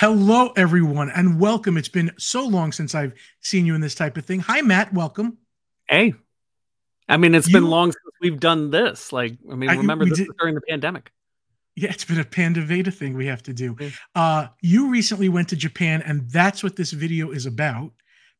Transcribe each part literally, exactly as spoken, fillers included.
Hello, everyone, and welcome. It's been so long since I've seen you in this type of thing. Hi, Matt. Welcome. Hey. I mean, it's you, been long since we've done this. Like, I mean, I, remember this did, was during the pandemic. Yeah, it's been a PandaVeda thing we have to do. Mm-hmm. Uh, you recently went to Japan, and that's what this video is about,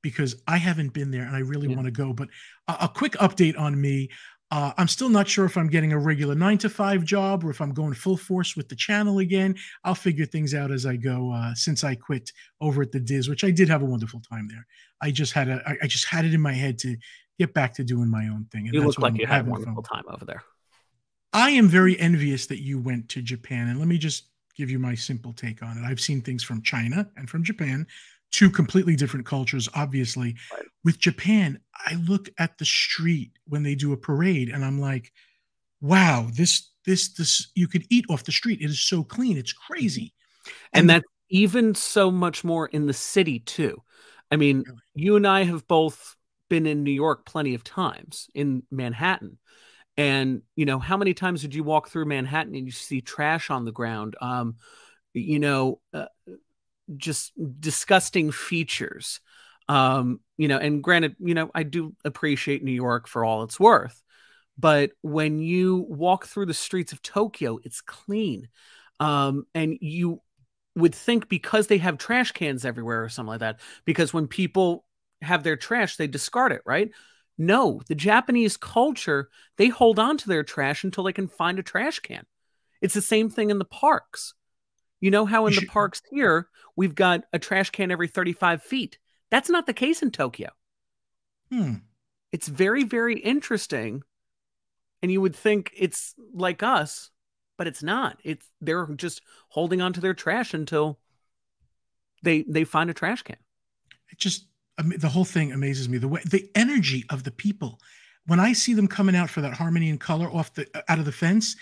because I haven't been there, and I really yeah. want to go. But uh, a quick update on me. Uh, I'm still not sure if I'm getting a regular nine to five job or if I'm going full force with the channel again. I'll figure things out as I go. Uh, since I quit over at the Diz, which I did have a wonderful time there, I just had a, I, I just had it in my head to get back to doing my own thing. And you look like you had a wonderful time over there. I am very envious that you went to Japan, and let me just give you my simple take on it. I've seen things from China and from Japan, two completely different cultures, obviously. Right. With Japan, I look at the street when they do a parade, and I'm like, wow, this, this, this, you could eat off the street. It is so clean. It's crazy. And, and that's even so much more in the city too. I mean, really? You and I have both been in New York plenty of times, in Manhattan. And, you know, how many times did you walk through Manhattan and you see trash on the ground? Um, you know, uh, just disgusting features. Um, you know, and granted, you know, I do appreciate New York for all it's worth, but when you walk through the streets of Tokyo, it's clean. Um, and you would think, because they have trash cans everywhere or something like that, because when people have their trash, they discard it, right? No, the Japanese culture, they hold on to their trash until they can find a trash can. It's the same thing in the parks. You know how in the parks here, we've got a trash can every thirty-five feet. That's not the case in Tokyo. Hmm. It's very, very interesting. And you would think it's like us, but it's not. It's they're just holding on to their trash until they they find a trash can. It just, I mean, the whole thing amazes me. The way, the energy of the people. When I see them coming out for that Harmony in Color off the out of the fence,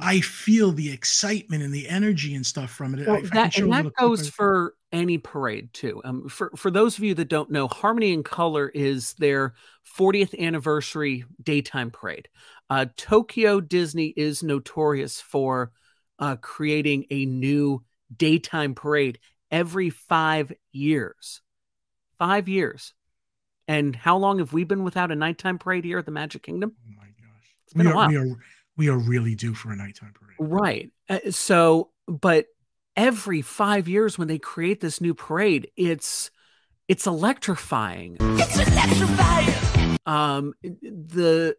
I feel the excitement and the energy and stuff from it. Well, I, that, I and that goes for any parade too. Um, for, for those of you that don't know, Harmony in Color is their fortieth anniversary daytime parade. Uh, Tokyo Disney is notorious for uh, creating a new daytime parade every five years, five years. And how long have we been without a nighttime parade here at the Magic Kingdom? Oh my gosh. It's been we a are, while. We are, We are really due for a nighttime parade. Right. Uh, so, but every five years when they create this new parade, it's, it's electrifying. It's electrifying. Um, the,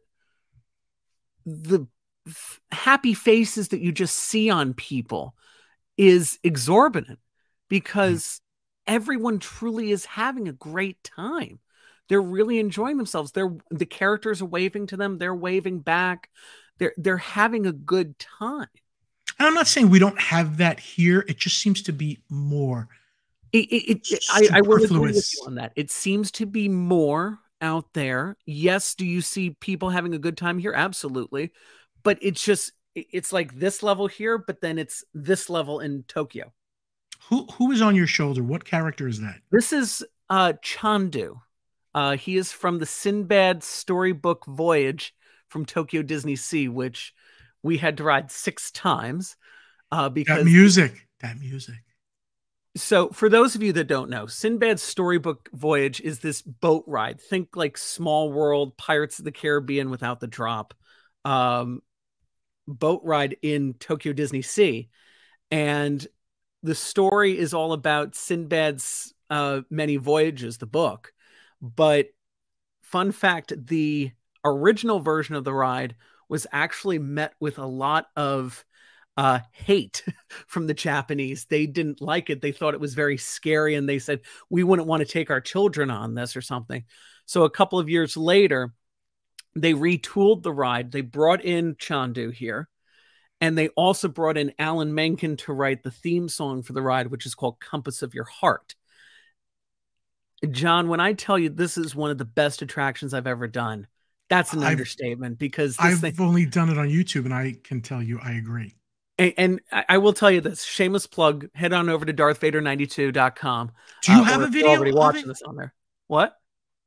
the f happy faces that you just see on people is exorbitant, because mm. everyone truly is having a great time. They're really enjoying themselves. They're, the characters are waving to them. They're waving back. They're, they're having a good time. And I'm not saying we don't have that here. It just seems to be more. It, it, it, I, I will agree with you on that. It seems to be more out there. Yes. Do you see people having a good time here? Absolutely. But it's just, it's like this level here, but then it's this level in Tokyo. Who, who is on your shoulder? What character is that? This is uh, Chandu. Uh, he is from the Sinbad's Storybook Voyage from Tokyo Disney Sea, which we had to ride six times. Uh, because that music, that music. So for those of you that don't know, Sinbad's Storybook Voyage is this boat ride. Think like Small World, Pirates of the Caribbean without the drop, um, boat ride in Tokyo Disney Sea. And the story is all about Sinbad's uh, many voyages, the book. But fun fact, the original version of the ride was actually met with a lot of uh, hate from the Japanese. They didn't like it. They thought it was very scary, and they said, we wouldn't want to take our children on this or something. So a couple of years later, they retooled the ride. They brought in Chandu here, and they also brought in Alan Menken to write the theme song for the ride, which is called Compass of Your Heart. John, when I tell you this is one of the best attractions I've ever done, that's an I've, understatement, because this I've thing, only done it on YouTube, and I can tell you, I agree. And, and I will tell you this, shameless plug, head on over to Darth Vader ninety-two dot com. Do you uh, have a video already of watching it? This on there. What?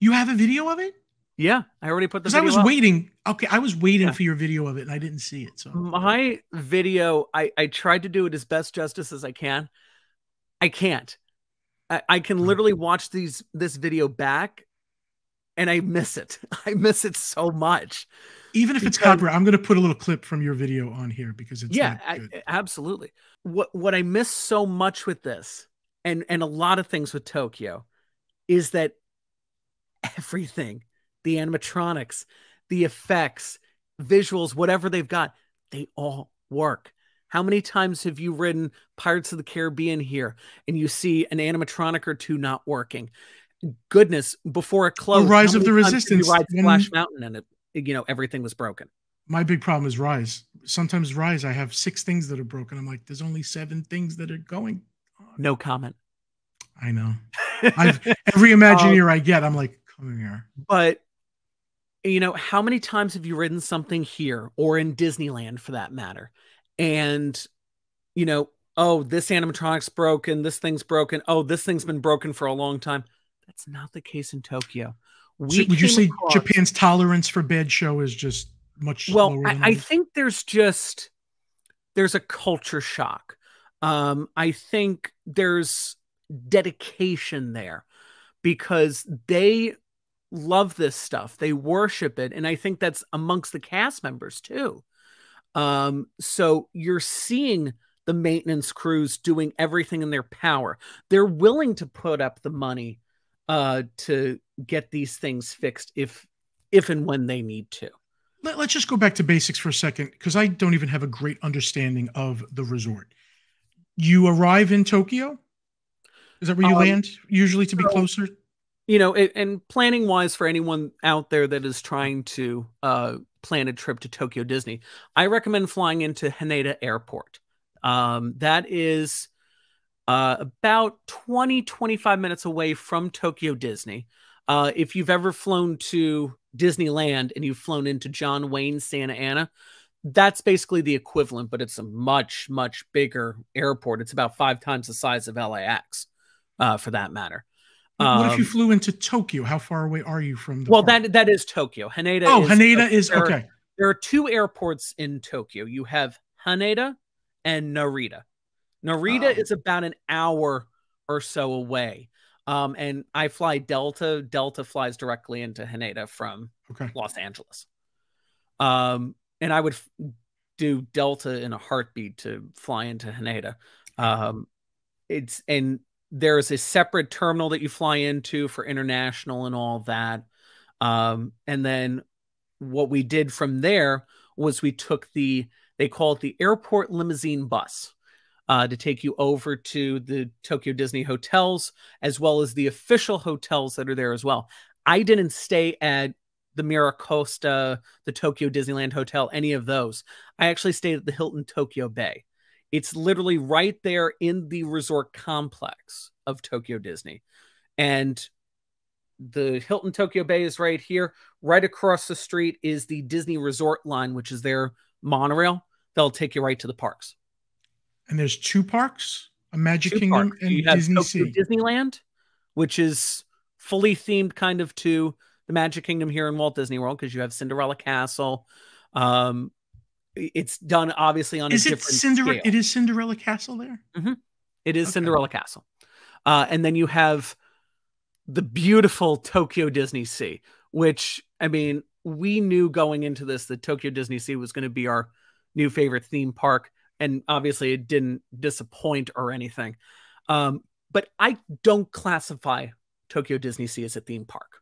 You have a video of it? Yeah, I already put the video I was up. waiting. Okay, I was waiting yeah. for your video of it, and I didn't see it. So my video, I, I tried to do it as best justice as I can. I can't. I, I can literally watch these this video back, and I miss it. I miss it so much. Even if because, it's copyright, I'm going to put a little clip from your video on here because it's yeah, I, absolutely. What what I miss so much with this, and and a lot of things with Tokyo, is that everything, the animatronics, the effects, visuals, whatever they've got, they all work. How many times have you ridden Pirates of the Caribbean here and you see an animatronic or two not working? Goodness, before it closed, the Rise of the Resistance, you ride Splash Mountain, and it, you know, everything was broken. My big problem is Rise. Sometimes Rise, I have six things that are broken. I'm like, there's only seven things that are going on. No comment. I know. I've, every Imagineer um, I get, I'm like, come here. But you know, how many times have you ridden something here or in Disneyland for that matter? And, you know, oh, this animatronic's broken. This thing's broken. Oh, this thing's been broken for a long time. That's not the case in Tokyo. We Would you say across, Japan's tolerance for bad show is just much well, lower? Well, I, I think there's just, there's a culture shock. Um, I think there's dedication there because they love this stuff. They worship it. And I think that's amongst the cast members too. Um, so you're seeing the maintenance crews doing everything in their power. They're willing to put up the money, uh, to get these things fixed if, if, and when they need to. Let, let's just go back to basics for a second, because I don't even have a great understanding of the resort. You arrive in Tokyo. Is that where you um, land usually to be so, closer? You know, and, and planning wise for anyone out there that is trying to, uh, plan a trip to Tokyo Disney, I recommend flying into Haneda Airport. Um, that is uh, about twenty, twenty-five minutes away from Tokyo Disney. Uh, if you've ever flown to Disneyland and you've flown into John Wayne, Santa Ana, that's basically the equivalent, but it's a much, much bigger airport. It's about five times the size of L A X, uh, for that matter. What um, if you flew into Tokyo? How far away are you from the Well, park? that that is Tokyo. Haneda Oh, is, Haneda is there, okay. There are two airports in Tokyo. You have Haneda and Narita. Narita oh. is about an hour or so away. Um, and I fly Delta. Delta flies directly into Haneda from okay. Los Angeles. Um, and I would f do Delta in a heartbeat to fly into Haneda. Um, it's and there is a separate terminal that you fly into for international and all that. Um, and then what we did from there was we took the, they call it the airport limousine bus, uh, to take you over to the Tokyo Disney hotels, as well as the official hotels that are there as well. I didn't stay at the Miracosta, the Tokyo Disneyland Hotel, any of those. I actually stayed at the Hilton Tokyo Bay. It's literally right there in the resort complex of Tokyo Disney. And the Hilton Tokyo Bay is right here. Right across the street is the Disney Resort Line, which is their monorail. They'll take you right to the parks. And there's two parks, a Magic Kingdom and Disney Sea. Disneyland, which is fully themed kind of to the Magic Kingdom here in Walt Disney World, because you have Cinderella Castle. Um, It's done obviously on is a it different Cinderella, scale. It is Cinderella Castle there? Mm-hmm. It is okay. Cinderella Castle. Uh, and then you have the beautiful Tokyo Disney Sea, which, I mean, we knew going into this that Tokyo Disney Sea was going to be our new favorite theme park. And obviously it didn't disappoint or anything. Um, but I don't classify Tokyo Disney Sea as a theme park.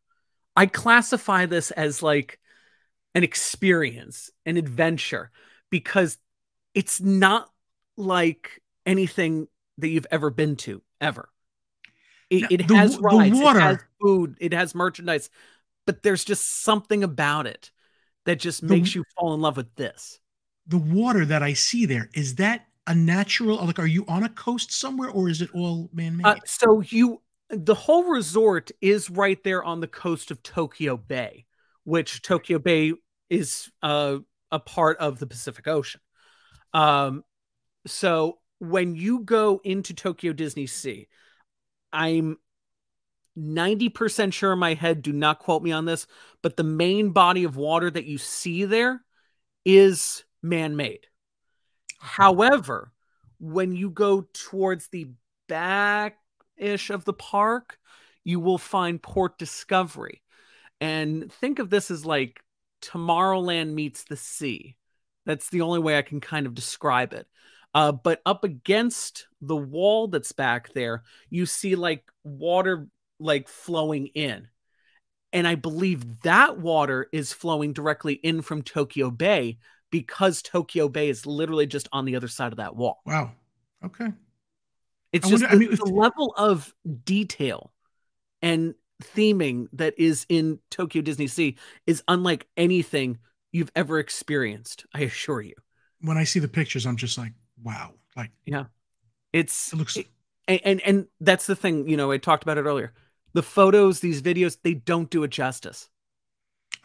I classify this as like an experience, an adventure, because it's not like anything that you've ever been to, ever. It, now, it the, has rides, the water. It has food, it has merchandise, but there's just something about it that just the, makes you fall in love with this. The water that I see there, is that a natural, like, are you on a coast somewhere, or is it all man-made? Uh, so you, the whole resort is right there on the coast of Tokyo Bay, which Tokyo Bay is uh, a part of the Pacific Ocean. Um, so when you go into Tokyo Disney Sea, I'm ninety percent sure in my head, do not quote me on this, but the main body of water that you see there is man-made. However, when you go towards the back-ish of the park, you will find Port Discovery. And think of this as like Tomorrowland meets the sea. That's the only way I can kind of describe it. Uh, but up against the wall that's back there, you see like water like flowing in. And I believe that water is flowing directly in from Tokyo Bay, because Tokyo Bay is literally just on the other side of that wall. Wow. Okay. It's I just wonder, the, I mean, the level of detail and theming that is in Tokyo Disney Sea is unlike anything you've ever experienced, I assure you. When I see the pictures, I'm just like, wow. Like, yeah, it's, it looks, it, and, and, and that's the thing, you know, I talked about it earlier. The photos, these videos, they don't do it justice.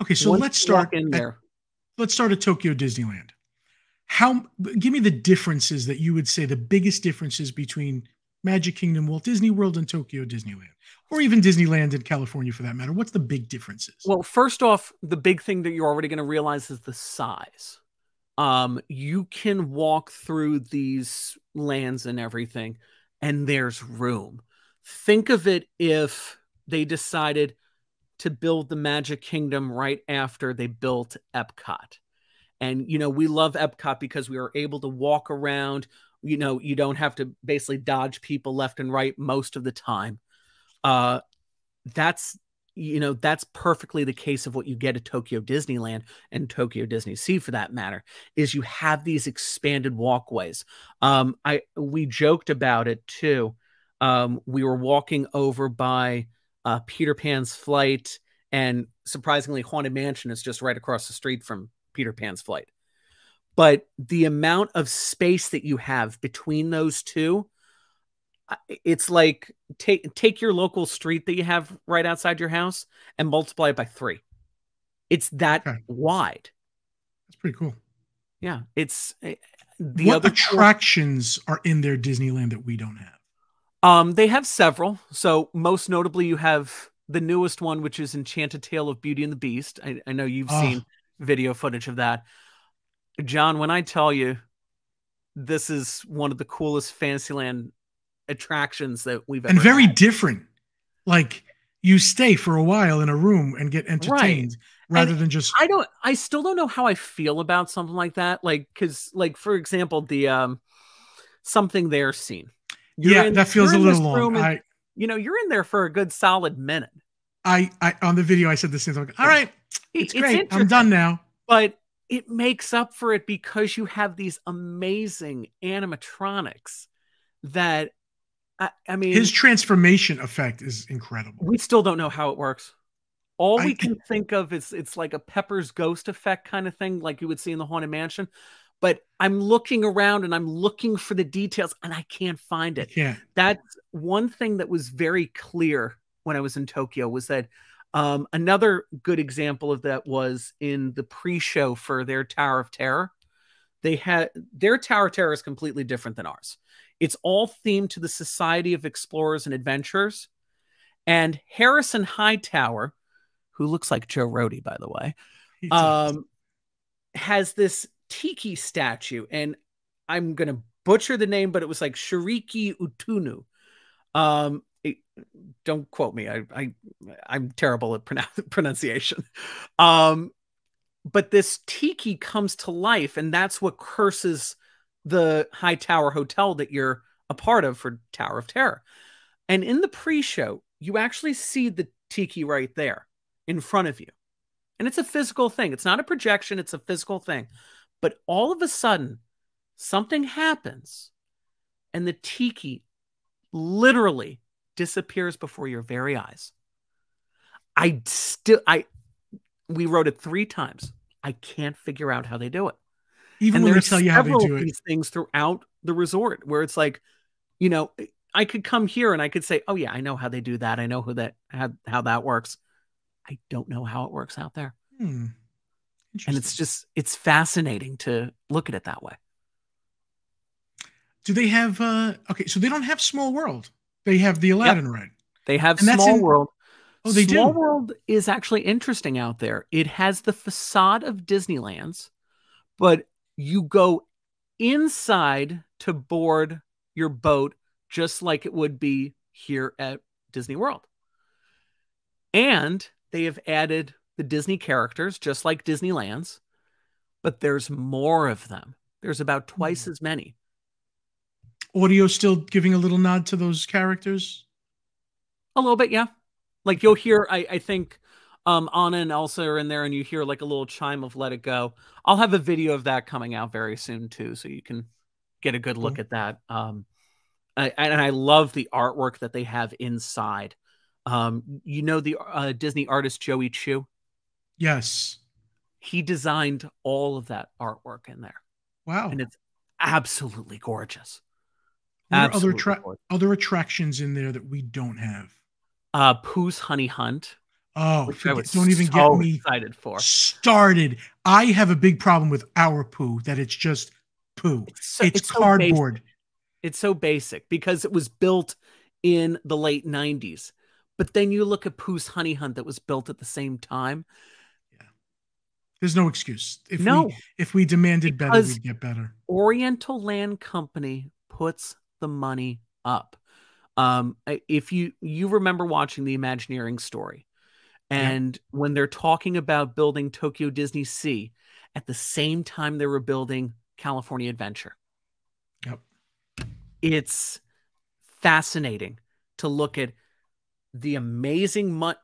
Okay. So Once let's start in there. At, let's start at Tokyo Disneyland. How, give me the differences that you would say the biggest differences between Magic Kingdom, Walt Disney World, and Tokyo Disneyland, or even Disneyland in California for that matter. What's the big differences? Well, first off, the big thing that you're already going to realize is the size. Um, you can walk through these lands and everything, and there's room. Think of it if they decided to build the Magic Kingdom right after they built Epcot. And, you know, we love Epcot because we are able to walk around. You know, you don't have to basically dodge people left and right most of the time. Uh, that's, you know, that's perfectly the case of what you get at Tokyo Disneyland and Tokyo Disney Sea for that matter, is you have these expanded walkways. Um, I, we joked about it too. Um, we were walking over by uh, Peter Pan's Flight, and surprisingly Haunted Mansion is just right across the street from Peter Pan's Flight. But the amount of space that you have between those two, it's like take take your local street that you have right outside your house and multiply it by three. It's that okay. wide. That's pretty cool. Yeah, it's the what other attractions are in there Disneyland that we don't have. Um, they have several. So most notably, you have the newest one, which is Enchanted Tale of Beauty and the Beast. I, I know you've oh. seen video footage of that. John, when I tell you this is one of the coolest Fantasyland attractions that we've ever and very had. Different. Like you stay for a while in a room and get entertained right. rather and than just I don't I still don't know how I feel about something like that. Like because like for example, the um something there scene. You're yeah, in, that feels a little long. And, I, you know, you're in there for a good solid minute. I, I on the video I said this thing. I'm like, all right, it's, it's great. I'm done now. But it makes up for it because you have these amazing animatronics that, I, I mean... His transformation effect is incredible. We still don't know how it works. All I, we can it, think of is it's like a Pepper's Ghost effect kind of thing, like you would see in the Haunted Mansion. But I'm looking around and I'm looking for the details and I can't find it. Yeah. That's one thing that was very clear when I was in Tokyo was that Um, another good example of that was in the pre-show for their Tower of Terror. They had their Tower of Terror is completely different than ours. It's all themed to the Society of Explorers and Adventurers. And Harrison Hightower, who looks like Joe Rohde, by the way, um, has this tiki statue. And I'm going to butcher the name, but it was like Shiriki Utunu. Um, It, don't quote me. I, I, I'm terrible at pronoun- pronunciation. Um, but this tiki comes to life, and that's what curses the Hightower Hotel that you're a part of for Tower of Terror. And in the pre-show, you actually see the tiki right there in front of you. And it's a physical thing. It's not a projection. It's a physical thing. But all of a sudden, something happens, and the tiki literally disappears before your very eyes. I still, I, we wrote it three times. I can't figure out how they do it. Even when they tell you how they do it. These things throughout the resort where it's like, you know, I could come here and I could say, oh yeah, I know how they do that. I know who that, how, how that works. I don't know how it works out there. Hmm. And it's just, it's fascinating to look at it that way. Do they have, uh, okay, so they don't have Small World. They have the Aladdin yep. ride. They have and Small in... World. Oh, they Small do. Small World is actually interesting out there. It has the facade of Disneyland's, but you go inside to board your boat just like it would be here at Disney World. And they have added the Disney characters, just like Disneyland's, but there's more of them. There's about twice as many. Audio still giving a little nod to those characters? A little bit, yeah. Like you'll hear, I, I think, um, Anna and Elsa are in there, and you hear like a little chime of Let It Go. I'll have a video of that coming out very soon, too, so you can get a good look mm-hmm. at that. Um, I, and I love the artwork that they have inside. Um, you know the uh, Disney artist Joey Chu? Yes. He designed all of that artwork in there. Wow. And it's absolutely gorgeous. Absolutely there are other, gorgeous. other attractions in there that we don't have. Uh, Pooh's Honey Hunt. Oh, which I was don't even so get me excited for. Started. I have a big problem with our Pooh, that it's just Pooh. It's, so, it's, it's cardboard. So it's so basic because it was built in the late nineties. But then you look at Pooh's Honey Hunt that was built at the same time. Yeah. There's no excuse. If no. We, if we demanded because better, we'd get better. Oriental Land Company puts the money up. Um, if you, you remember watching the Imagineering story, and yeah. when they're talking about building Tokyo Disney Sea at the same time they were building California Adventure. Yep. It's fascinating to look at the amazing mo-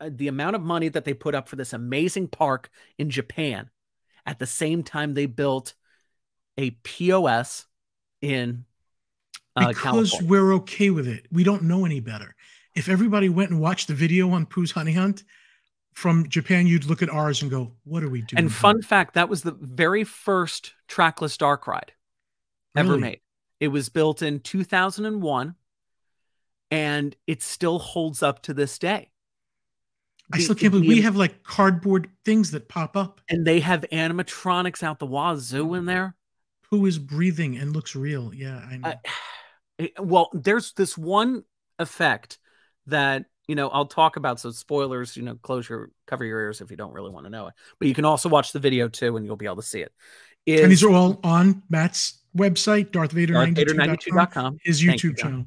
the amount of money that they put up for this amazing park in Japan at the same time they built a P O S in Uh, because California. We're okay with it. We don't know any better. If everybody went and watched the video on Pooh's Honey Hunt from Japan, you'd look at ours and go, what are we doing? And fun here? fact, that was the very first trackless dark ride ever really? made. It was built in two thousand one, and it still holds up to this day. I the, still can't believe we have like cardboard things that pop up. And they have animatronics out the wazoo in there. Pooh is breathing and looks real. Yeah, I know. Uh, Well, there's this one effect that, you know, I'll talk about. So spoilers, you know, close your, cover your ears if you don't really want to know it. But you can also watch the video too, and you'll be able to see it. Is, and these are all on Matt's website, Darth Vader ninety-two dot com, his YouTube channel.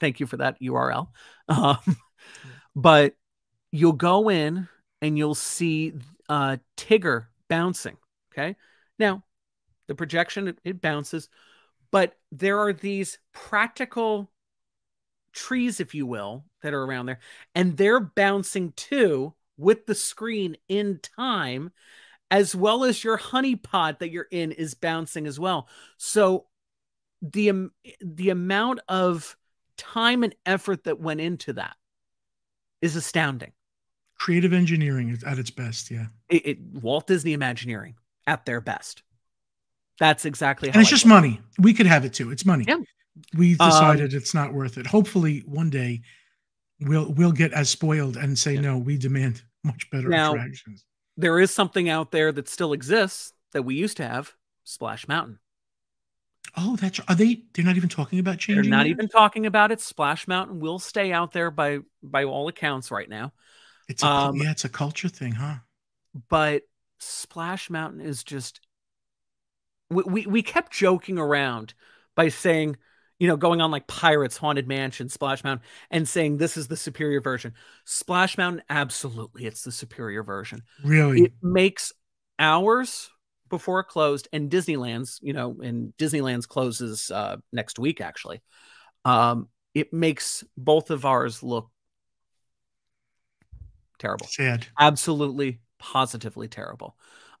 Thank you for that U R L. Um, but you'll go in and you'll see uh, Tigger bouncing. Okay. Now, the projection, it, it bounces. But there are these practical trees, if you will, that are around there. And they're bouncing, too, with the screen in time, as well as your honey pot that you're in is bouncing as well. So the, um, the amount of time and effort that went into that is astounding. Creative engineering is at its best, yeah. It, it, Walt Disney Imagineering at their best. That's exactly how. And it's I just think. money. We could have it too. It's money. Yeah. We've decided um, it's not worth it. Hopefully one day we'll we'll get as spoiled and say, yeah. no, we demand much better now, attractions. There is something out there that still exists that we used to have, Splash Mountain. Oh, that's are they they're not even talking about changing. They're not it? even talking about it. Splash Mountain will stay out there by by all accounts right now. It's a, um, yeah, it's a culture thing, huh? But Splash Mountain is just We, we we kept joking around by saying, you know, going on like Pirates, Haunted Mansion, Splash Mountain, and saying this is the superior version. Splash Mountain, absolutely, it's the superior version. Really? It makes hours before it closed, and Disneyland's, you know, and Disneyland's closes uh, next week, actually. Um, it makes both of ours look terrible. Sad. Absolutely, positively terrible.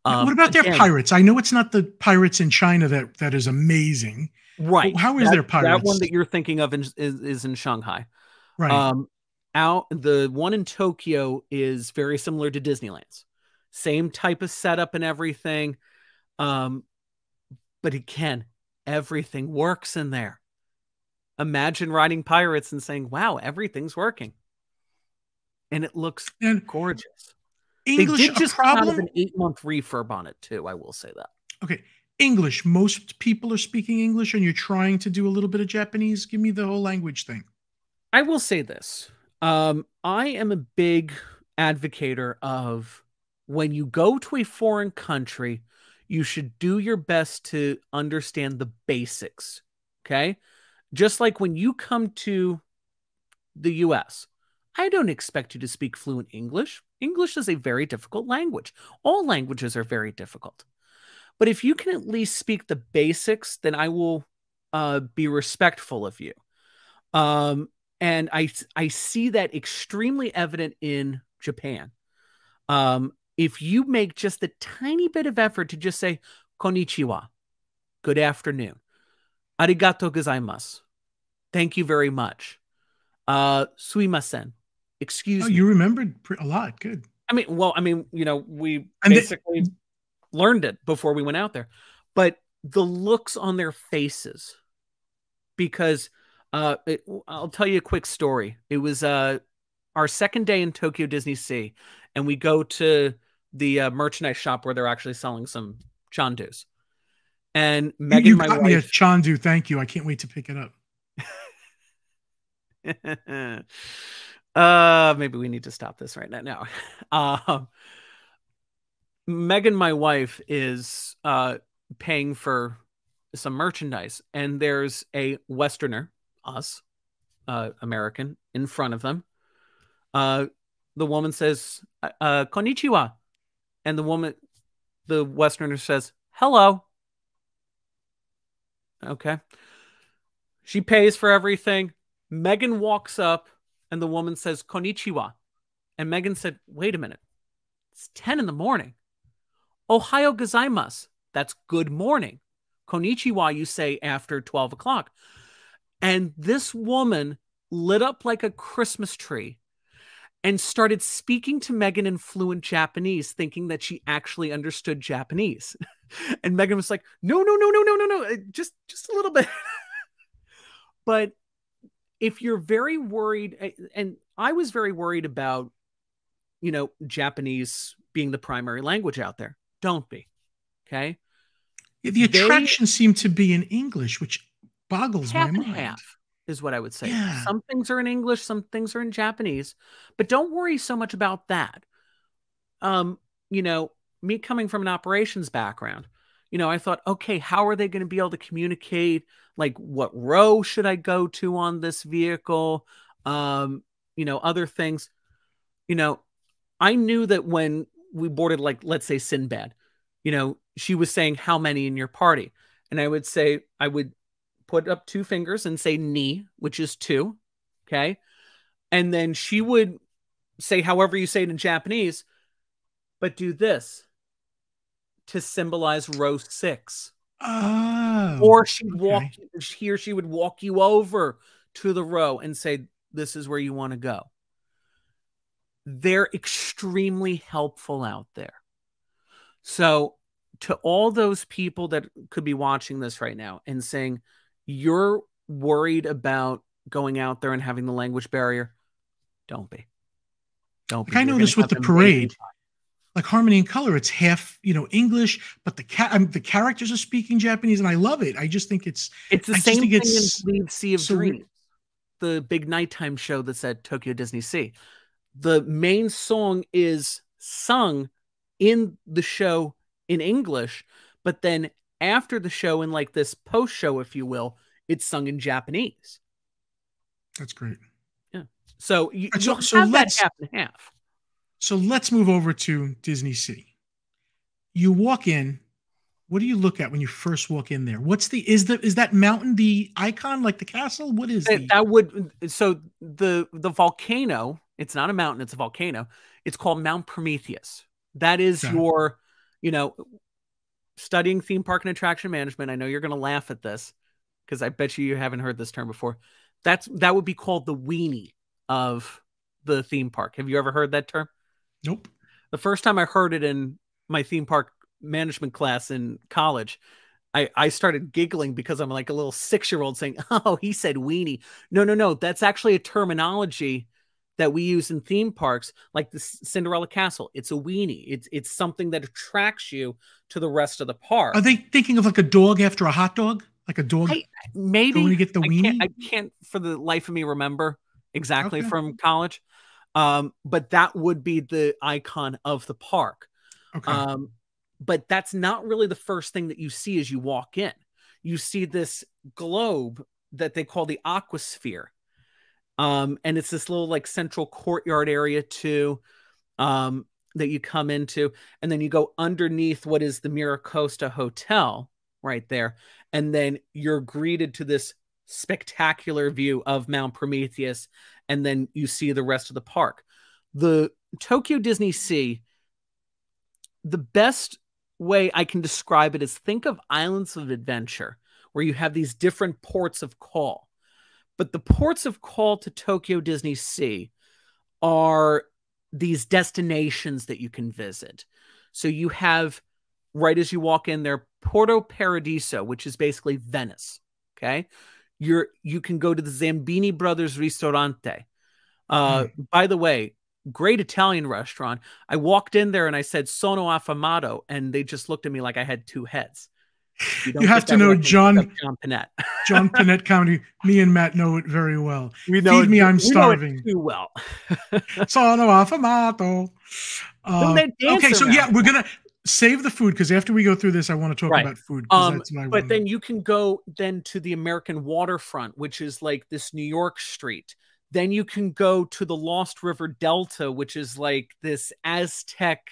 Um, what about their again, pirates? I know it's not the pirates in China that that is amazing. Right. How is that, their pirates? That one that you're thinking of in, is, is in Shanghai. Right. Um, out, the one in Tokyo is very similar to Disneyland's. Same type of setup and everything. Um, but again, everything works in there. Imagine riding pirates and saying, wow, everything's working. And it looks and gorgeous. English, they did just have an eight-month refurb on it, too. I will say that. Okay. English. Most people are speaking English, and you're trying to do a little bit of Japanese. Give me the whole language thing. I will say this. Um, I am a big advocator of when you go to a foreign country, you should do your best to understand the basics. Okay? Just like when you come to the U S, I don't expect you to speak fluent English. English is a very difficult language. All languages are very difficult. But if you can at least speak the basics, then I will uh, be respectful of you. Um, and I, I see that extremely evident in Japan. Um, if you make just the tiny bit of effort to just say, konnichiwa, good afternoon, arigato gozaimasu, thank you very much, uh, suimasen, excuse oh, me. You remembered a lot. Good. I mean, well, I mean, you know, we and basically learned it before we went out there, but the looks on their faces, because uh, it, I'll tell you a quick story. It was uh, our second day in Tokyo Disney Sea, and we go to the uh, merchandise shop where they're actually selling some Chandus. And Megan, you got my wife, me a Chandu. Thank you. I can't wait to pick it up. uh, maybe we need to stop this right now. No. Uh, Megan, my wife, is uh, paying for some merchandise, and there's a Westerner, us, uh, American, in front of them. Uh, the woman says, uh, konnichiwa. And the woman, the Westerner says, hello. Okay. She pays for everything. Megan walks up, and the woman says, konnichiwa. And Megan said, wait a minute. It's ten in the morning. Ohayo gozaimasu. That's good morning. Konnichiwa, you say after twelve o'clock. And this woman lit up like a Christmas tree and started speaking to Megan in fluent Japanese, thinking that she actually understood Japanese. And Megan was like, no, no, no, no, no, no, no. Just, just a little bit. But if you're very worried, and I was very worried about, you know, Japanese being the primary language out there. Don't be. Okay. Yeah, the attractions seem to be in English, which boggles my mind. Half and half is what I would say. Yeah. Some things are in English, some things are in Japanese, but don't worry so much about that. Um, you know, me coming from an operations background, you know, I thought, okay, how are they going to be able to communicate? Like, what row should I go to on this vehicle? Um, you know, other things, you know, I knew that when we boarded, like, let's say Sinbad, you know, she was saying, how many in your party? And I would say, I would put up two fingers and say ni, which is two. Okay. And then she would say, however you say it in Japanese, but do this to symbolize row six. Oh, or she'd okay. walk here. She would walk you over to the row and say, this is where you want to go. They're extremely helpful out there. So to all those people that could be watching this right now and saying, you're worried about going out there and having the language barrier, don't be. Don't be. Like I noticed with the parade, like Harmony in Color, it's half, you know, English, but the ca I'm, the characters are speaking Japanese, and I love it. I just think it's it's the I same thing it's, in Believe Sea of so Dreams, the big nighttime show that's at Tokyo Disney Sea. The main song is sung in the show in English, but then after the show, in like this post show, if you will, it's sung in Japanese. That's great. Yeah. So you so, you'll so have that half and half. So let's move over to Disney Sea. You walk in. What do you look at when you first walk in there? What's the is the is that mountain the icon, like the castle? What is that? The... That would so the the volcano. It's not a mountain. It's a volcano. It's called Mount Prometheus. That is okay. your, you know. Studying theme park and attraction management, I know you're going to laugh at this because I bet you you haven't heard this term before. That's that would be called the weenie of the theme park. Have you ever heard that term? Nope. The first time I heard it in my theme park management class in college, I, I started giggling because I'm like a little six-year-old saying, oh, he said weenie. No, no, no. That's actually a terminology that we use in theme parks, like the Cinderella Castle. It's a weenie. It's it's something that attracts you to the rest of the park. Are they thinking of like a dog after a hot dog? Like a dog? I, maybe. Going to get the weenie? I can't, I can't for the life of me remember exactly okay. from college. Um, but that would be the icon of the park. Okay. Um, but that's not really the first thing that you see as you walk in. You see this globe that they call the Aquasphere. Um, and it's this little like central courtyard area too, um, that you come into, and then you go underneath what is the Miracosta Hotel right there. And then you're greeted to this spectacular view of Mount Prometheus. And then you see the rest of the park. The Tokyo Disney Sea, the best way I can describe it is think of Islands of Adventure, where you have these different ports of call. But the ports of call to Tokyo Disney Sea are these destinations that you can visit. So you have, right as you walk in there, Porto Paradiso, which is basically Venice. Okay. You're, you can go to the Zambini Brothers Ristorante. Uh, mm. By the way, great Italian restaurant. I walked in there and I said, sono affamato. And they just looked at me like I had two heads. You, you have to know John, John Pinette. John Pinette comedy. Me and Matt know it very well. We know Feed it, me, we, I'm we starving. Know it too well. Sono affamato. Um, okay, so around. yeah, we're gonna save the food because after we go through this, I want to talk right. about food. Um, that's but then you can go then to the American Waterfront, which is like this New York street. Then you can go to the Lost River Delta, which is like this Aztec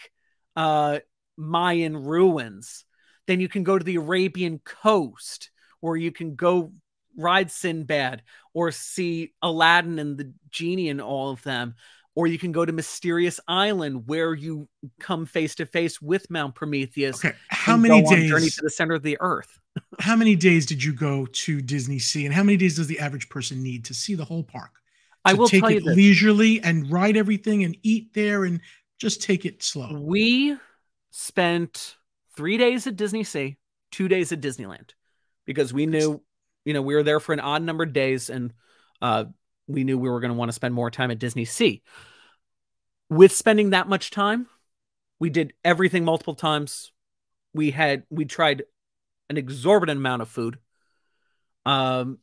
uh, Mayan ruins. Then you can go to the Arabian coast, or you can go ride Sinbad or see Aladdin and the genie and all of them. Or you can go to Mysterious Island, where you come face to face with Mount Prometheus. Okay. How many days? Journey to the Center of the Earth. How many days did you go to Disney Sea, and how many days does the average person need to see the whole park? I will take it leisurely and ride everything and eat there and just take it slow. We spent three days at Disney Sea, two days at Disneyland, because we knew, you know, we were there for an odd number of days, and uh, we knew we were going to want to spend more time at Disney Sea. With spending that much time, we did everything multiple times. We had, we tried an exorbitant amount of food. Um,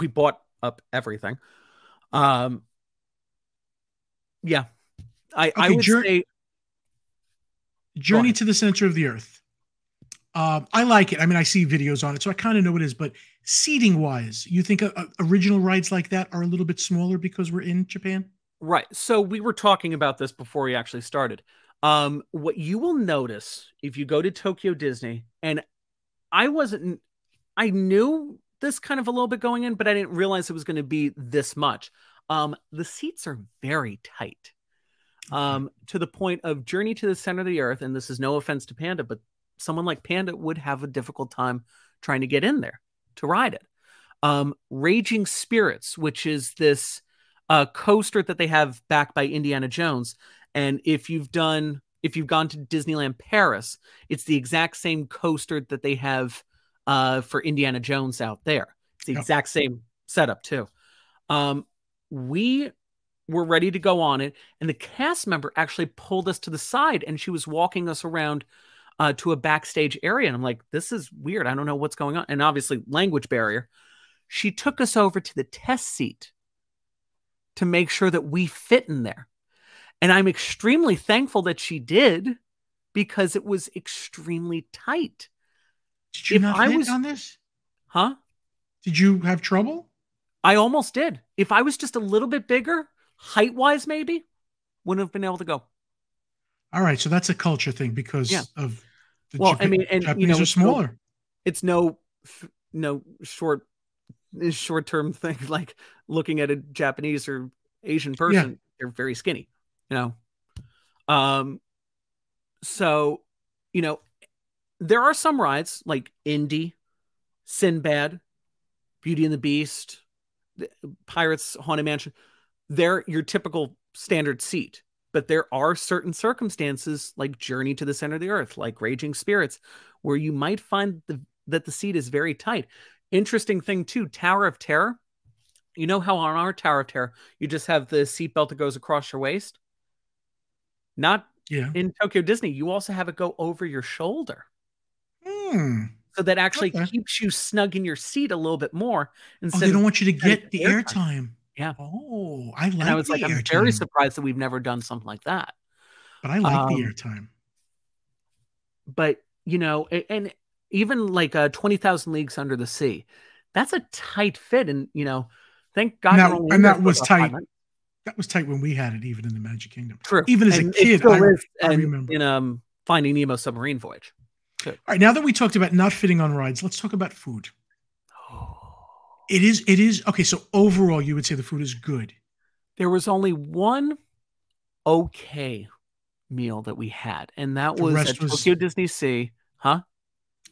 we bought up everything. Um, yeah, I, okay, I would journey, say Journey to the Center of the Earth. Um, I like it. I mean, I see videos on it, so I kind of know what it is. But seating wise, you think a, a original rides like that are a little bit smaller because we're in Japan? Right. So we were talking about this before we actually started. Um, what you will notice if you go to Tokyo Disney, and I wasn't, I knew this kind of a little bit going in, but I didn't realize it was going to be this much. Um, the seats are very tight, um, to the point of Journey to the Center of the Earth. And this is no offense to Panda, but someone like Panda would have a difficult time trying to get in there to ride it. Um, Raging Spirits, which is this uh, coaster that they have backed by Indiana Jones. And if you've done, if you've gone to Disneyland Paris, it's the exact same coaster that they have uh, for Indiana Jones out there. It's the yep. exact same setup too. Um, we were ready to go on it, and the cast member actually pulled us to the side, and she was walking us around uh, to a backstage area. And I'm like, this is weird. I don't know what's going on. And obviously language barrier. She took us over to the test seat to make sure that we fit in there. And I'm extremely thankful that she did, because it was extremely tight. Did you if not I was on this? Huh? Did you have trouble? I almost did. If I was just a little bit bigger, height-wise maybe, wouldn't have been able to go. All right, so that's a culture thing because yeah. of the well, Japan I mean, and, Japanese you know, are smaller. No, it's no no short short-term thing like looking at a Japanese or Asian person. Yeah. They're very skinny, you know. Um, so you know. There are some rides like Indy, Sinbad, Beauty and the Beast, Pirates, Haunted Mansion. They're your typical standard seat. But there are certain circumstances like Journey to the Center of the Earth, like Raging Spirits, where you might find the, that the seat is very tight. Interesting thing too, Tower of Terror. You know how on our Tower of Terror, you just have the seatbelt that goes across your waist? Not yeah. in Tokyo Disney. You also have it go over your shoulder. So that actually okay. keeps you snug in your seat a little bit more. Oh, they don't want you to get the airtime. Airtime. Yeah. Oh, I like and I was the like, I'm airtime. Very surprised that we've never done something like that. But I like um, the airtime. But, you know, and even like uh, twenty thousand Leagues Under the Sea, That's a tight fit. And, you know, thank God. Now, and that was tight. That was tight when we had it, even in the Magic Kingdom. True. Even as and a kid, I, is, I remember. In um, Finding Nemo Submarine Voyage. Good. All right. Now that we talked about not fitting on rides, let's talk about food. Oh. It is. It is. Okay. So overall, you would say the food is good. There was only one okay meal that we had, and that was at Tokyo Disney Sea. Huh?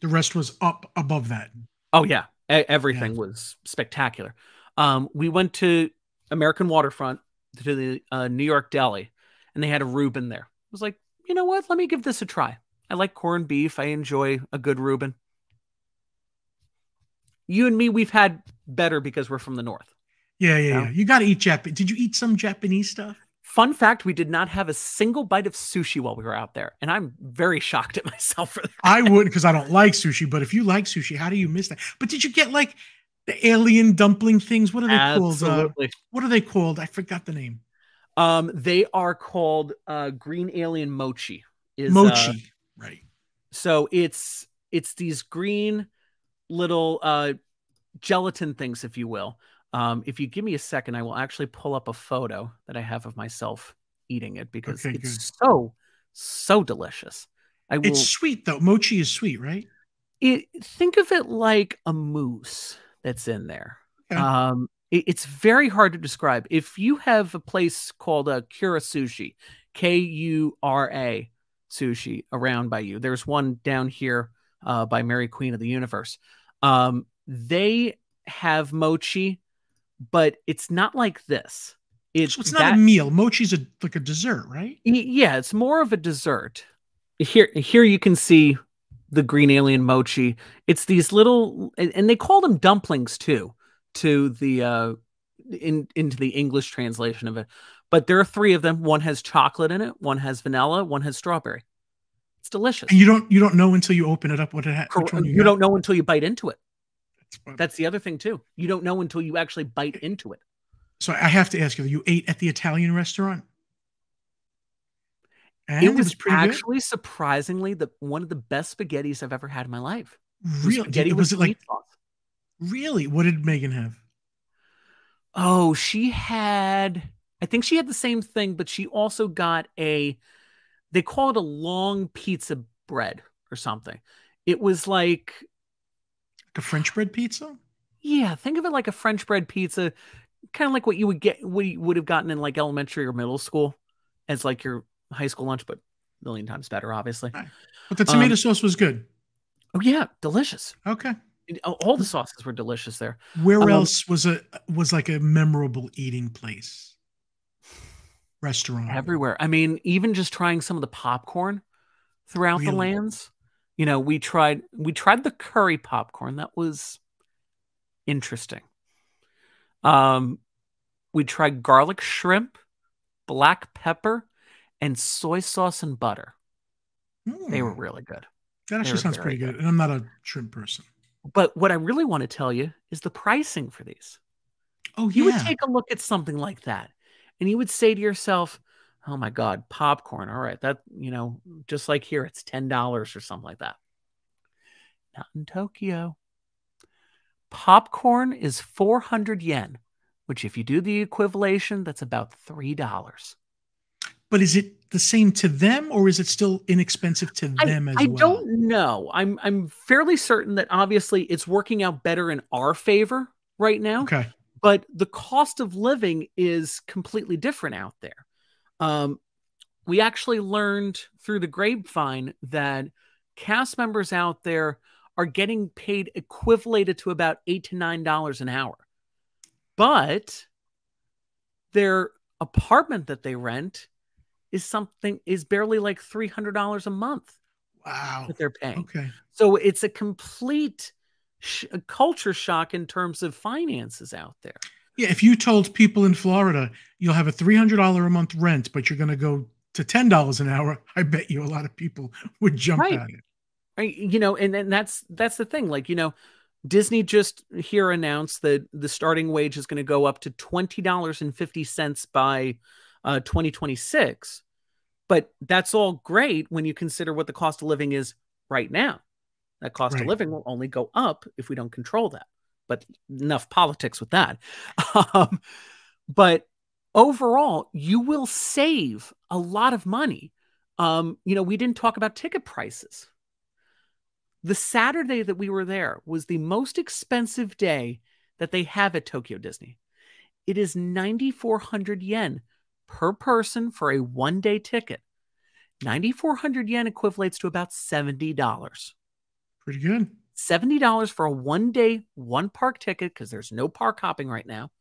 The rest was up above that. Oh, yeah. E everything yeah. was spectacular. Um, we went to American Waterfront, to the uh, New York deli, and they had a Reuben there. I was like, you know what? Let me give this a try. I like corned beef. I enjoy a good Reuben. You and me, we've had better because we're from the North. Yeah, yeah, you know? yeah. You got to eat Japanese. Did you eat some Japanese stuff? Fun fact, we did not have a single bite of sushi while we were out there. And I'm very shocked at myself for that. I wouldn't, because I don't like sushi. But if you like sushi, how do you miss that? But did you get like the alien dumpling things? What are they Absolutely. called? Absolutely. Uh, what are they called? I forgot the name. Um, they are called uh, green alien mochi. Is, mochi, uh, right? So it's it's these green little uh, gelatin things, if you will. Um, if you give me a second, I will actually pull up a photo that I have of myself eating it, because okay, it's good. so so delicious. I will, it's sweet though. Mochi is sweet, right? It, think of it like a mousse that's in there. Okay. Um, it, it's very hard to describe. If you have a place called a uh, Kura Sushi, K U R A Sushi, around by you, there's one down here uh, by Mary Queen of the Universe. Um, they have mochi, but it's not like this. It's, so it's not that, a meal. Mochi's a, like a dessert, right? Yeah, it's more of a dessert. Here, here you can see the green alien mochi. It's these little, and they call them dumplings too, to the uh in into the English translation of it. But there are three of them. One has chocolate in it, one has vanilla, one has strawberry. It's delicious. And you don't you don't know until you open it up what it has. You, you don't know until you bite into it. That's, That's the other thing too. You don't know until you actually bite into it. So I have to ask you, you ate at the Italian restaurant? And it was, was actually good. surprisingly the one of the best spaghettis I've ever had in my life. Really? Spaghetti was it like sauce. Really? What did Megan have? Oh, she had I think she had the same thing, but she also got a they call it a long pizza bread or something. It was like, like a French bread pizza? Yeah, think of it like a French bread pizza, kind of like what you would get what you would have gotten in like elementary or middle school as like your high school lunch, but a million times better, obviously. Right. But the tomato um, sauce was good. Oh yeah, delicious. Okay, all the sauces were delicious there. Where um, else was a was like a memorable eating place, restaurant? Everywhere. I mean, even just trying some of the popcorn throughout really? the lands. You know, we tried we tried the curry popcorn. That was interesting. Um, we tried garlic shrimp, black pepper, and soy sauce and butter. Mm. They were really good. That actually sounds pretty good. good. And I'm not a shrimp person. But what I really want to tell you is the pricing for these. Oh, yeah. You would take a look at something like that and you would say to yourself, oh my God, popcorn. All right. That, you know, just like here, it's ten dollars or something like that. Not in Tokyo. Popcorn is four hundred yen, which if you do the equivalation, that's about three dollars. But is it the same to them, or is it still inexpensive to them I, as I well? I don't know. I'm I'm fairly certain that obviously it's working out better in our favor right now. Okay. But the cost of living is completely different out there. Um, we actually learned through the grapevine that cast members out there are getting paid equivalent to about eight to nine dollars an hour, but their apartment that they rent is something is barely like three hundred dollars a month. Wow. That they're paying. Okay. So it's a complete sh a culture shock in terms of finances out there. Yeah. If you told people in Florida, you'll have a three hundred dollars a month rent, but you're going to go to ten dollars an hour. I bet you a lot of people would jump right. at it. Right. You know, and then that's, that's the thing. Like, you know, Disney just here announced that the starting wage is going to go up to twenty dollars and fifty cents by Uh, twenty twenty-six, but that's all great when you consider what the cost of living is right now. That cost right. of living will only go up if we don't control that. but enough politics with that. Um, but overall, you will save a lot of money. Um, you know, we didn't talk about ticket prices. The Saturday that we were there was the most expensive day that they have at Tokyo Disney. It is nine thousand four hundred yen per person for a one-day ticket. nine thousand four hundred yen equates to about seventy dollars. Pretty good. seventy dollars for a one-day, one-park ticket, because there's no park hopping right now.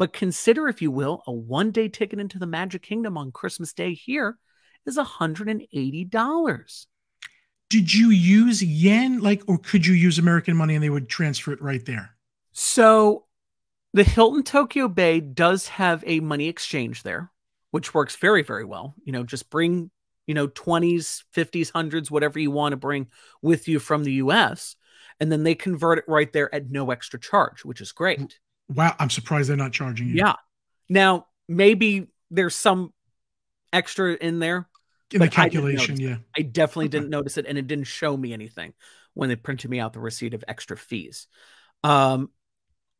But consider, if you will, a one-day ticket into the Magic Kingdom on Christmas Day here is one hundred eighty dollars. Did you use yen, like, or could you use American money and they would transfer it right there? So the Hilton Tokyo Bay does have a money exchange there, which works very, very well. You know, just bring, you know, twenties, fifties, hundreds, whatever you want to bring with you from the U S. And then they convert it right there at no extra charge, which is great. Wow. I'm surprised they're not charging you. Yeah. Now, maybe there's some extra in there. In the calculation, I yeah. I definitely okay. didn't notice it, and it didn't show me anything when they printed me out the receipt of extra fees. Um,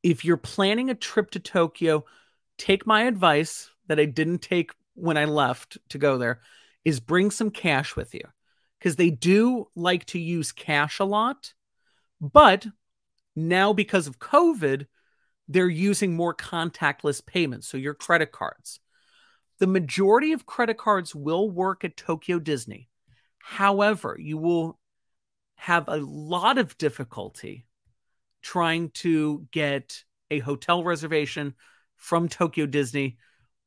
if you're planning a trip to Tokyo, take my advice that I didn't take when I left to go there, is bring some cash with you, because they do like to use cash a lot. But now, because of COVID, they're using more contactless payments, so your credit cards. The majority of credit cards will work at Tokyo Disney. However, you will have a lot of difficulty trying to get a hotel reservation from Tokyo Disney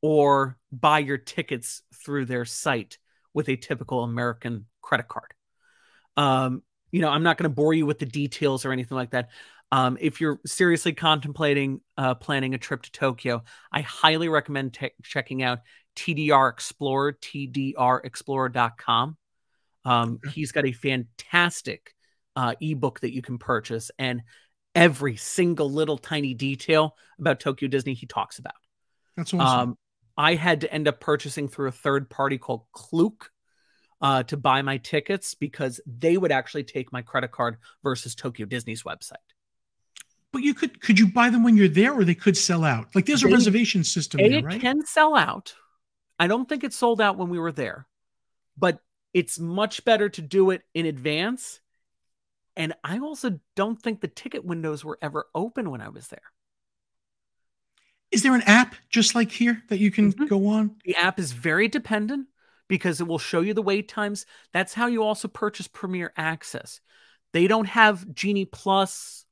or buy your tickets through their site with a typical American credit card. Um, you know, I'm not going to bore you with the details or anything like that. Um, if you're seriously contemplating uh, planning a trip to Tokyo, I highly recommend checking out T D R Explorer, T D R Explorer dot com. Um, okay. He's got a fantastic uh, ebook that you can purchase, and every single little tiny detail about Tokyo Disney he talks about. That's awesome. Um, I had to end up purchasing through a third party called Klook uh, to buy my tickets, because they would actually take my credit card versus Tokyo Disney's website. But you could, could you buy them when you're there, or they could sell out? Like, there's a they, reservation system there, right? It can sell out. I don't think it sold out when we were there, but it's much better to do it in advance. And I also don't think the ticket windows were ever open when I was there. Is there an app just like here that you can mm-hmm. go on? The app is very dependent, because it will show you the wait times. That's how you also purchase Premier Access. They don't have Genie Plus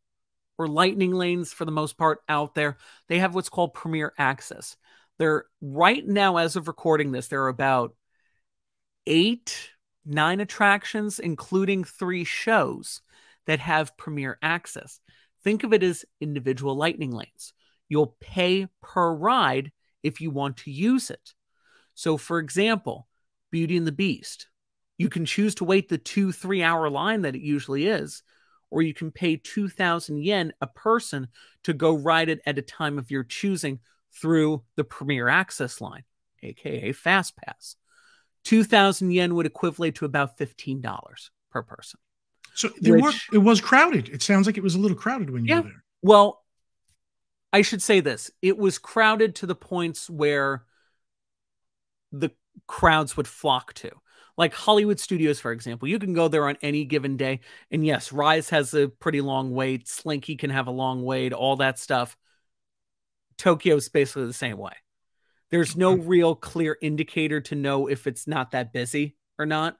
or Lightning Lanes, for the most part, out there. They have what's called Premier Access. They're right now, as of recording this, there are about eight, nine attractions, including three shows, that have Premier Access. Think of it as individual Lightning Lanes. You'll pay per ride if you want to use it. So, for example, Beauty and the Beast. You can choose to wait the two, three-hour line that it usually is, or you can pay two thousand yen a person to go ride it at a time of your choosing through the Premier Access line, a k a. Fast Pass. two thousand yen would equivalent to about fifteen dollars per person. So there which, were, it was crowded. It sounds like it was a little crowded when you yeah, were there. Well, I should say this. It was crowded to the points where the crowds would flock to. Like Hollywood Studios, for example, you can go there on any given day. And yes, Rise has a pretty long wait. Slinky can have a long wait, all that stuff. Tokyo is basically the same way. There's no real clear indicator to know if it's not that busy or not,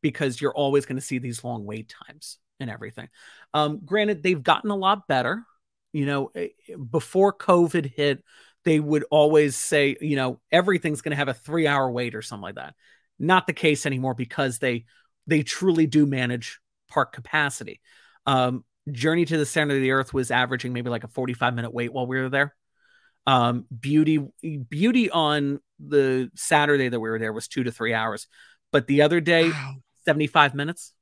because you're always going to see these long wait times and everything. Um, granted, they've gotten a lot better. You know, before COVID hit, they would always say, you know, everything's going to have a three-hour wait or something like that. Not the case anymore, because they they truly do manage park capacity. Um, Journey to the Center of the Earth was averaging maybe like a forty-five minute wait while we were there. Um, Beauty Beauty on the Saturday that we were there was two to three hours. But the other day, wow. seventy-five minutes.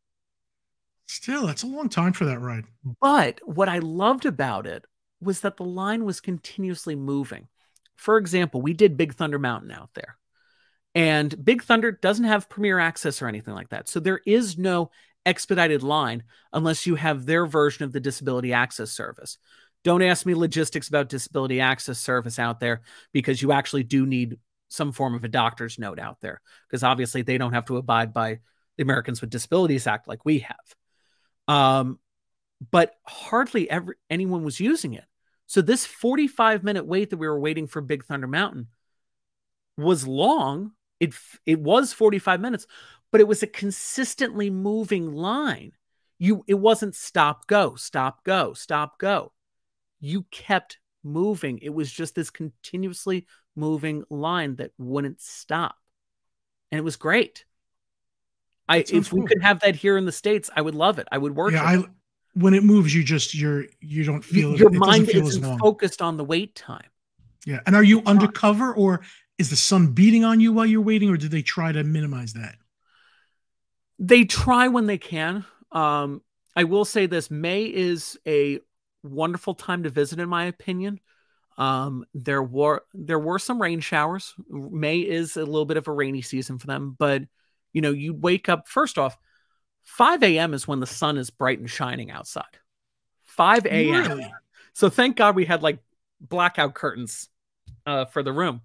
Still, that's a long time for that ride. But what I loved about it was that the line was continuously moving. For example, we did Big Thunder Mountain out there. And Big Thunder doesn't have Premier Access or anything like that. So there is no expedited line unless you have their version of the Disability Access Service. Don't ask me logistics about disability access service out there, because you actually do need some form of a doctor's note out there, because obviously they don't have to abide by the Americans with Disabilities Act like we have. Um, but hardly ever anyone was using it. So this forty-five minute wait that we were waiting for Big Thunder Mountain was long. It, it was forty-five minutes, but it was a consistently moving line. You, it wasn't stop, go, stop, go, stop, go. You kept moving. It was just this continuously moving line that wouldn't stop. And it was great. I, That's if cool. we could have that here in the States, I would love it. I would worship yeah, I, it. When it moves, you just, you're, you don't feel it. Your it mind feel isn't as focused on the wait time. Yeah. And are you it's undercover not. or is the sun beating on you while you're waiting? Or did they try to minimize that? They try when they can. Um, I will say this, May is a wonderful time to visit, in my opinion. Um, there were there were some rain showers. May is a little bit of a rainy season for them, but you know, you wake up, first off, five A M is when the sun is bright and shining outside. five A M Really? So thank God we had like blackout curtains uh, for the room.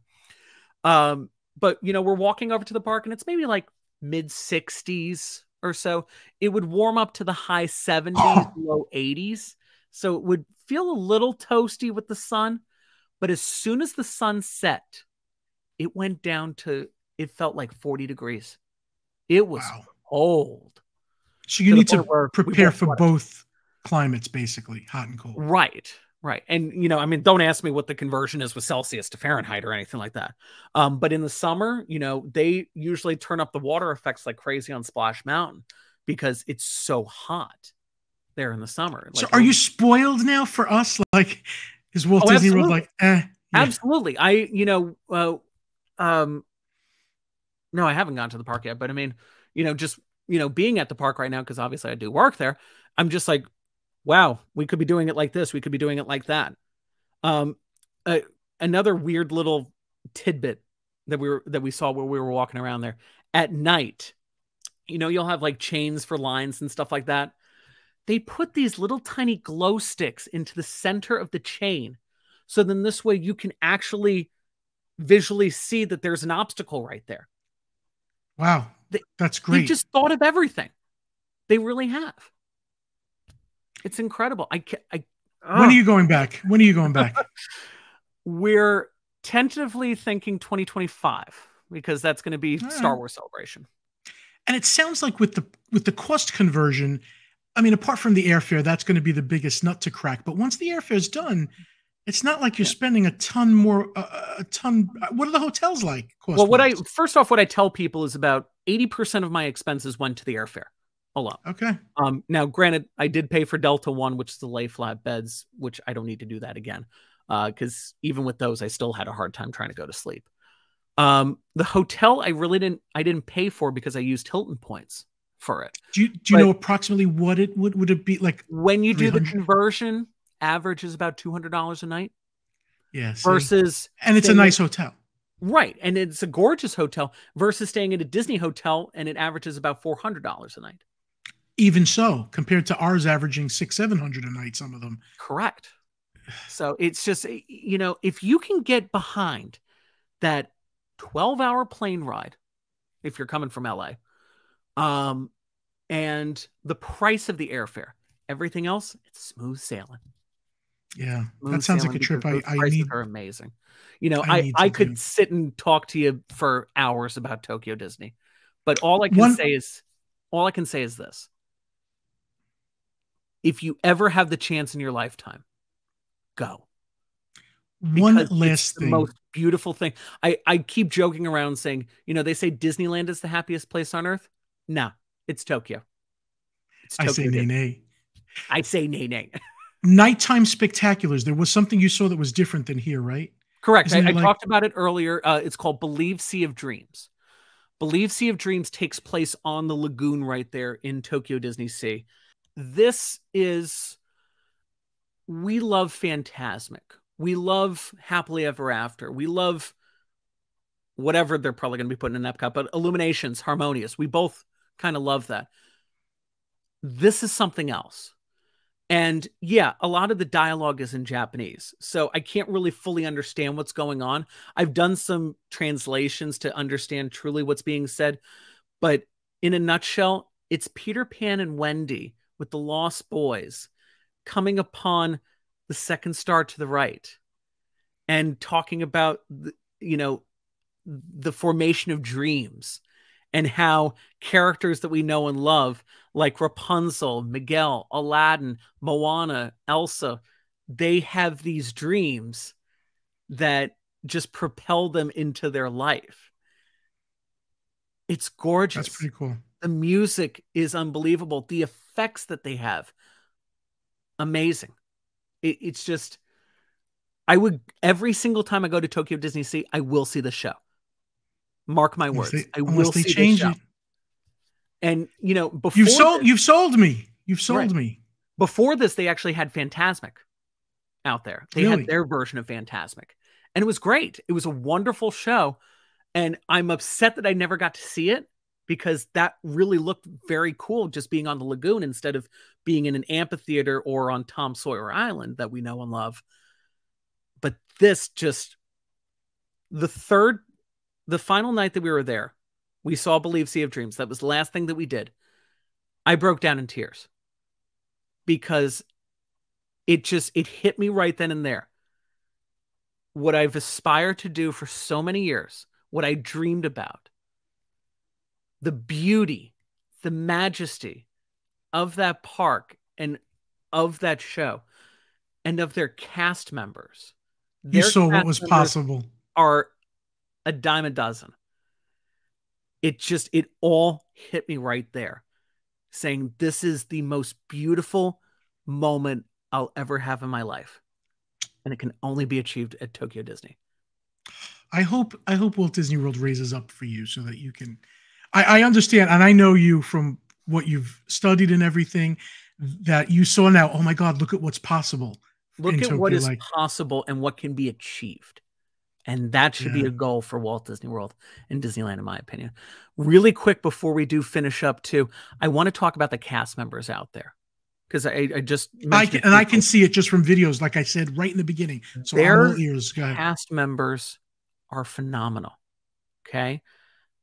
Um, but you know, we're walking over to the park and it's maybe like mid sixties or so. It would warm up to the high seventies, oh. low eighties. So it would feel a little toasty with the sun, but as soon as the sun set, it went down to, it felt like forty degrees. It was wow. cold. So you to need to prepare for both climates, basically hot and cold. Right. Right. And you know, I mean, don't ask me what the conversion is with Celsius to Fahrenheit or anything like that. Um, but in the summer, you know, they usually turn up the water effects like crazy on Splash Mountain because it's so hot there in the summer. Like, so are you spoiled now for us? Like, is Walt oh, Disney absolutely. World like, eh? Yeah. Absolutely. I, you know, uh, um, no, I haven't gone to the park yet, but I mean, you know, just, you know, being at the park right now, because obviously I do work there, I'm just like, wow, we could be doing it like this. We could be doing it like that. Um, uh, another weird little tidbit that we were, that we saw where we were walking around there at night, you know, you'll have like chains for lines and stuff like that. They put these little tiny glow sticks into the center of the chain. So then this way you can actually visually see that there's an obstacle right there. Wow. That's great. They just thought of everything. They really have. It's incredible. I can't, I, oh. When are you going back? When are you going back? We're tentatively thinking twenty twenty-five, because that's going to be right. Star Wars Celebration. And it sounds like with the, with the cost conversion, I mean, apart from the airfare, that's going to be the biggest nut to crack. But once the airfare is done, it's not like you're yeah. spending a ton more, uh, a ton. What are the hotels like? Cost well, what wise? I, first off, what I tell people is about eighty percent of my expenses went to the airfare alone. Okay. Um, now, granted, I did pay for Delta One, which is the lay flat beds, which I don't need to do that again. Uh, 'cause even with those, I still had a hard time trying to go to sleep. Um, the hotel, I really didn't, I didn't pay for, because I used Hilton points for it. Do you, do you but know approximately what it would, would it be like? When you do the conversion, average is about two hundred dollars a night. Yes. Yeah, versus. And it's a nice at, hotel. Right. And it's a gorgeous hotel versus staying at a Disney hotel. And it averages about four hundred dollars a night. Even so, compared to ours averaging six, seven hundred a night, some of them. Correct. So it's just, you know, if you can get behind that twelve hour plane ride, if you're coming from L A, Um, and the price of the airfare, everything else, it's smooth sailing. Yeah. Smooth that sounds like a trip. I, I need are amazing. You know, I, I, I could do. sit and talk to you for hours about Tokyo Disney, but all I can One... say is, all I can say is this. If you ever have the chance in your lifetime, go. One because last thing. The most beautiful thing. I, I keep joking around saying, you know, they say Disneyland is the happiest place on earth. No, it's Tokyo. It's Tokyo I say nay nay. I say nay nay. Nighttime spectaculars. There was something you saw that was different than here, right? Correct. I, I like... talked about it earlier. Uh, it's called Believe Sea of Dreams. Believe Sea of Dreams takes place on the lagoon right there in Tokyo Disney Sea. This is, we love Fantasmic. We love Happily Ever After. We love whatever they're probably going to be putting in Epcot, but Illuminations, Harmonious. We both kind of love that. This is something else. And yeah, a lot of the dialogue is in Japanese, so I can't really fully understand what's going on. I've done some translations to understand truly what's being said, but in a nutshell, it's Peter Pan and Wendy with the Lost Boys coming upon the second star to the right and talking about, the, you know, the formation of dreams and how characters that we know and love, like Rapunzel, Miguel, Aladdin, Moana, Elsa, they have these dreams that just propel them into their life. It's gorgeous. That's pretty cool. The music is unbelievable. The effects that they have, amazing. It, it's just, I would, every single time I go to Tokyo Disney Sea, I will see the show. Mark my words. They, I will see the show. It. And you know, before you've sold, this, you've sold me. You've sold right. me. Before this, they actually had Fantasmic out there. They really? had their version of Fantasmic, and it was great. It was a wonderful show, and I'm upset that I never got to see it because that really looked very cool, just being on the lagoon instead of being in an amphitheater or on Tom Sawyer Island that we know and love. But this just the third, the final night that we were there. We saw Believe Sea of Dreams. That was the last thing that we did. I broke down in tears because it just, it hit me right then and there. What I've aspired to do for so many years, what I dreamed about, the beauty, the majesty of that park and of that show and of their cast members. You saw what was possible. Are a dime a dozen. It just, it all hit me right there, saying this is the most beautiful moment I'll ever have in my life. And it can only be achieved at Tokyo Disney. I hope, I hope Walt Disney World raises up for you so that you can, I, I understand. And I know you from what you've studied and everything that you saw now. Oh my God, look at what's possible. Look at Tokyo, what is like. possible and what can be achieved. And that should yeah. be a goal for Walt Disney World and Disneyland, in my opinion. Really quick before we do finish up, too, I want to talk about the cast members out there because I, I just I can, and I can see it just from videos, like I said right in the beginning. So their all ears, go ahead. Cast members are phenomenal. Okay,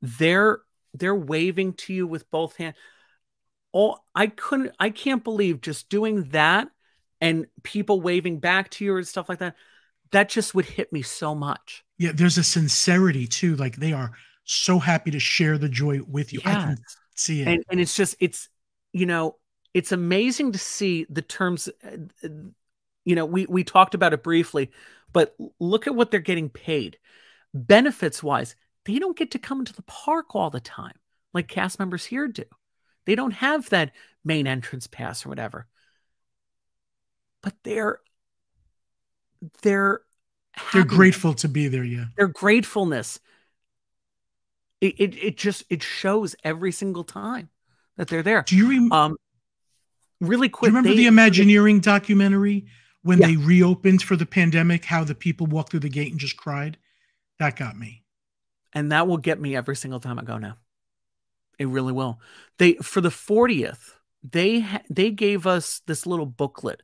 they're they're waving to you with both hands. Oh, I couldn't, I can't believe just doing that and people waving back to you and stuff like that. That just would hit me so much. Yeah, there's a sincerity too. Like they are so happy to share the joy with you. Yes. I can see it. And, and it's just, it's, you know, it's amazing to see the terms, you know, we, we talked about it briefly, but look at what they're getting paid. Benefits wise, they don't get to come into the park all the time like cast members here do. They don't have that main entrance pass or whatever, but they're, They're they're grateful to be there. Yeah, their gratefulness. It, it it just it shows every single time that they're there. Do you remember? Um, really quick. Do you remember they, the Imagineering they, documentary when yeah. they reopened for the pandemic? How the people walked through the gate and just cried. That got me, and that will get me every single time I go now. It really will. They for the fortieth, they they gave us this little booklet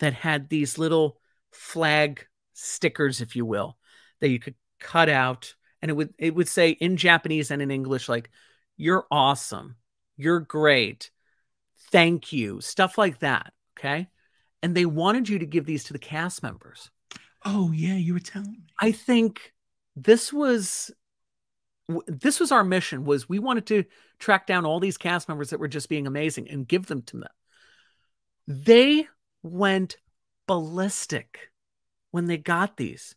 that had these little flag stickers, if you will, that you could cut out, and it would it would say in Japanese and in English, like, you're awesome, you're great, thank you, stuff like that. Okay, and they wanted you to give these to the cast members. Oh yeah, you were telling me. I think this was this was our mission, was we wanted to track down all these cast members that were just being amazing and give them to them. They went ballistic when they got these.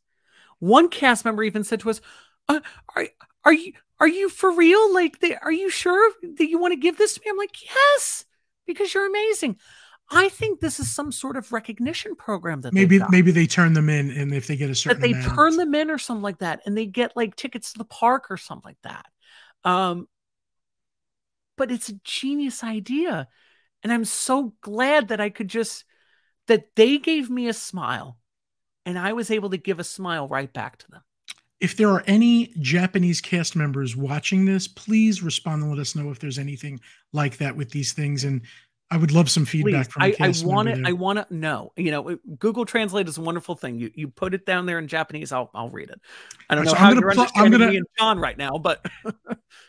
One cast member even said to us, uh, are, are you are you for real? Like, they, are you sure that you want to give this to me? I'm like, yes, because you're amazing. I think this is some sort of recognition program that maybe maybe they turn them in, and if they get a certain amount, they turn them in or something like that, and they get like tickets to the park or something like that. Um, but it's a genius idea, and I'm so glad that I could just that they gave me a smile and I was able to give a smile right back to them. If there are any Japanese cast members watching this, please respond and let us know if there's anything like that with these things. And I would love some feedback. Please. From I, I want to. I want to know. You know, Google Translate is a wonderful thing. You you put it down there in Japanese. I'll I'll read it. I don't right, know so how you're understanding I'm gonna, me and John right now, but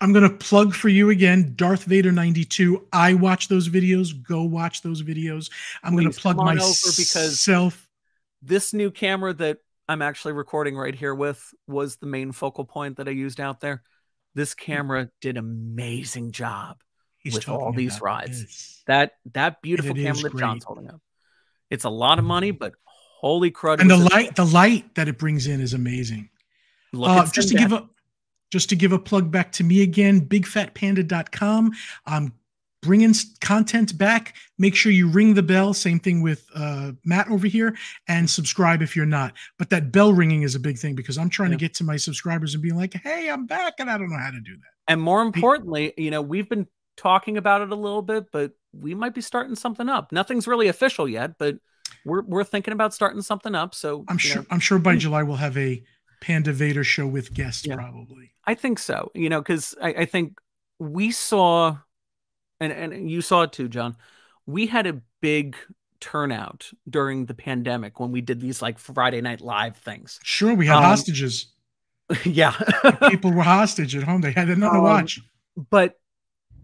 I'm going to plug for you again, Darth Vader ninety-two. I watch those videos. Go watch those videos. I'm going to plug myself because this new camera that I'm actually recording right here with was the main focal point that I used out there. This camera did an amazing job. He's with all these rides. This. That that beautiful camera that great. John's holding up. It's a lot of money, but holy crud. And the light, the light that it brings in is amazing. Look uh, just to give a just to give a plug back to me again, big fat panda dot com. I'm bringing content back. Make sure you ring the bell. Same thing with uh, Matt over here, and subscribe if you're not. But that bell ringing is a big thing because I'm trying yeah. to get to my subscribers and being like, hey, I'm back, and I don't know how to do that. And more importantly, you know, we've been talking about it a little bit, but we might be starting something up. Nothing's really official yet, but we're we're thinking about starting something up. So I'm sure know. I'm sure by July we'll have a Panda Vader show with guests, yeah. probably. I think so. You know, because I, I think we saw, and and you saw it too, John. We had a big turnout during the pandemic when we did these like Friday Night Live things. Sure, we had um, hostages. Yeah, people were hostage at home. They had nothing um, to watch. But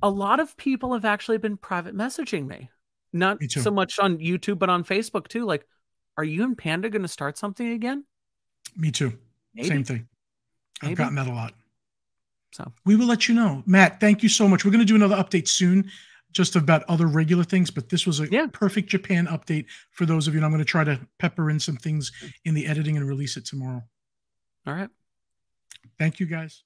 a lot of people have actually been private messaging me, not me so much on YouTube, but on Facebook too. Like, are you and Panda going to start something again? Me too. Maybe. Same thing. Maybe. I've gotten that a lot. So we will let you know, Matt. Thank you so much. We're going to do another update soon, just about other regular things. But this was a yeah. perfect Japan update for those of you. And I'm going to try to pepper in some things in the editing and release it tomorrow. All right. Thank you, guys.